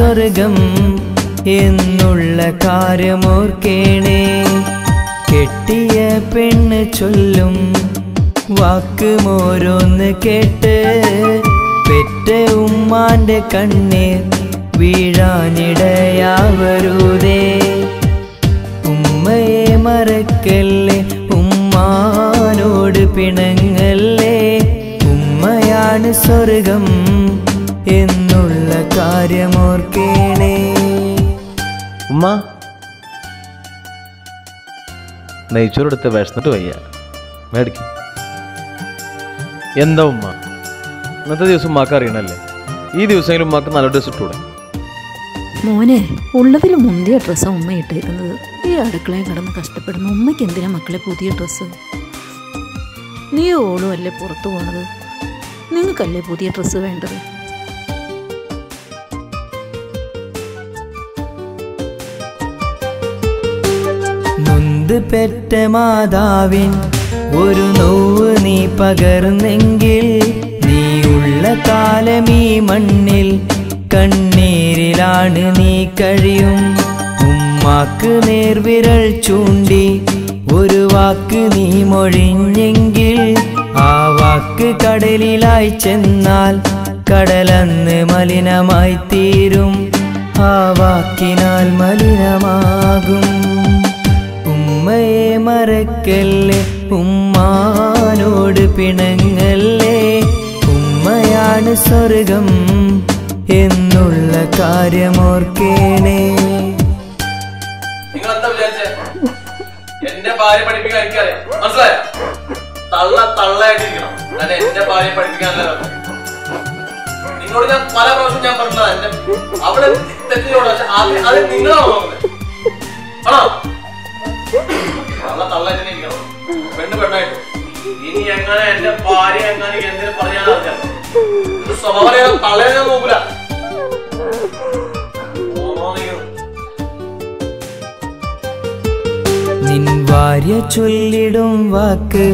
സ്വർഗം എന്നുള്ള കാര്യമോർക്കേണേ. കെട്ടിയ പെണ്ണ് ചൊല്ലും വാക്കുമോരോന്ന് കേട്ട് പെറ്റ ഉമ്മാന്റെ കണ്ണീർ വീഴാനിടയാവരുതേ. ഉമ്മയെ മറക്കല്ലേ, ഉമ്മാനോട് പിണങ്ങല്ലേ. ഉമ്മയാണ് സ്വർഗം എന്നുള്ള കാര്യമോർക്കേണേ. ഉമ്മ നെയ്ച്ചോറെടുത്ത് വിശന്നിട്ട് വയ്യ, മേടിക്കും. എന്താ ഉമ്മ ഇന്നത്തെ ദിവസം ഉമ്മാക്ക് അറിയണല്ലേ? ഈ ദിവസമെങ്കിലും ഉമ്മാക്ക് നല്ല ഡ്രസ്സ് ഇട്ടൂടെ? മോനെ, ഉള്ളതിൽ മുന്തിയ ഡ്രസ്സാണ് ഉമ്മ ഇട്ടിരിക്കുന്നത്. ഈ അടുക്കളയും കിടന്ന് കഷ്ടപ്പെടുന്ന ഉമ്മയ്ക്ക് എന്തിനാ മക്കളെ പുതിയ ഡ്രസ്സ്? നീ ഓളും അല്ലേ പുറത്തു പോണത്, നിങ്ങൾക്കല്ലേ പുതിയ ഡ്രസ്സ് വേണ്ടത്? നൊന്ത് പെറ്റ മാതാവിൻ ഒരു നോവ് നീ പകർന്നെങ്കിൽ നീ ഉള്ള കാലം ഈ മണ്ണിൽ കണ്ണീരിലാണ് നീ കഴിയും. ഉമ്മാക്ക് നേർവിരൽ ചൂണ്ടി ഒരു വാക്ക് നീ മൊഴിഞ്ഞെങ്കിൽ ആ വാക്ക് കടലിലായി ചെന്നാൽ കടലന്ന് മലിനമായി തീരും. ആ വാക്കിനാൽ മലിനമാകും. ഉമ്മയെ മറക്കല്ലേ, ഉമ്മാനോട് പിണങ്ങല്ലേ. ഉമ്മയാണ് സ്വർഗം എന്നുള്ള കാര്യമോർക്കേണേ. നിങ്ങൾ എന്താ വിചാരിച്ചേ? എന്റെ ഭാര്യ പഠിപ്പിക്കാൻ എനിക്കറിയാം, മനസ്സിലായോ? തള്ള തള്ളായിട്ടിരിക്കണം, അല്ലെ എന്റെ ഭാര്യ പഠിപ്പിക്കാനല്ലോ. നിങ്ങളോട് ഞാൻ പല പ്രാവശ്യം ഞാൻ പറഞ്ഞതാണ്, എന്റെ അവിടെ തെറ്റിനോട്. പക്ഷെ അത് നിങ്ങളാണോ ആണോ? തള്ള തള്ളായിട്ട് ഇരിക്കണം, പെണ്ണ് പെണ്ണായിട്ട്. ഇനി എങ്ങനെ എന്റെ ഭാര്യ എങ്ങനെ എന്തിനും പറയാനറിയാം. സ്വഭാവം തള്ളേനെ നോക്കൂല. നിൻ ഭാര്യ ചൊല്ലിടും വാക്ക്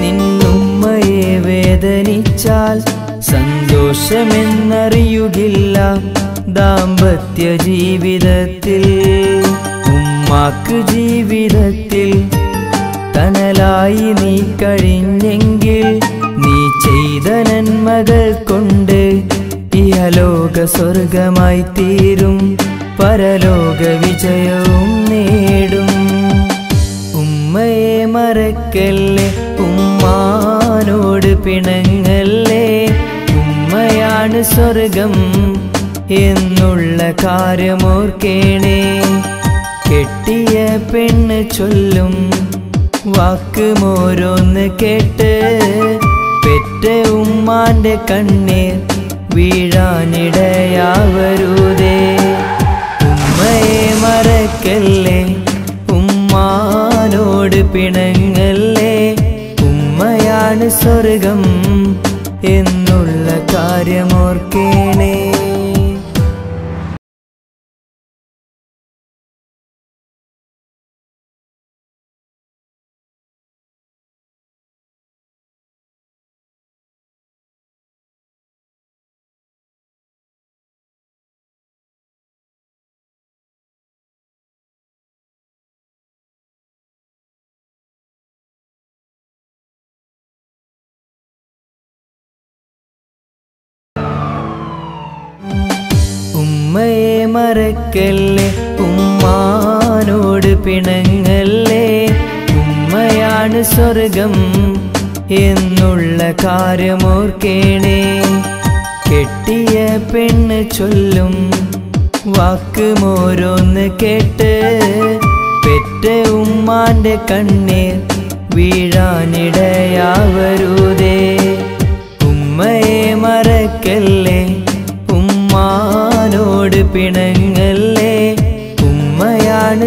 നിന്നുമ്മയെ വേദനിച്ചാൽ സന്തോഷമെന്നറിയുകില്ല ദാമ്പത്യ ജീവിതത്തിൽ. ഉമ്മാക്ക് ജീവിതത്തിൽ തണലായി നീ കഴിഞ്ഞെങ്കിൽ നീ ചെയ്ത നന്മകൾ കൊണ്ട് ഇഹലോക സ്വർഗമായി തീരും, പരലോക വിജയവും നേടും. ഉമ്മയെ മറക്കല്ലേ, ഉമ്മാനോട് പിണങ്ങല്ലേ. ഉമ്മയാണ് സ്വർഗം എന്നുള്ള കാര്യമോർക്കേണേ. കെട്ടിയ പെണ്ണ് ചൊല്ലും വാക്കുമോരോന്ന് കേട്ട് പെറ്റ ഉമ്മാന്റെ കണ്ണീർ വീഴാനിടയാവരുതേ. ഉമ്മയെ മറക്കല്ലേ, ഉമ്മാനോട് പിണങ്ങല്ലേ. ഉമ്മയാണ് സ്വർഗം എന്നുള്ള കാര്യമോർക്കേണേ. ഉമ്മയെ മറക്കല്ലേ, ഉമ്മാനോട് പിണങ്ങല്ലേ. ഉമ്മയാണ് സ്വർഗം എന്നുള്ള കാര്യമോർക്കേണേ. കെട്ടിയ പെണ്ണ് ചൊല്ലും വാക്കുമോരോന്ന് കേട്ട് പെറ്റ ഉമ്മാന്റെ കണ്ണീർ വീഴാനിടയാവരുതേ. ഉമ്മയെ മറക്കല്ലേ, ഉമ്മാനോട് പിണങ്ങല്ലേ. ഉമ്മയാണ്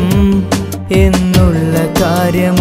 എന്നുള്ള കാര്യം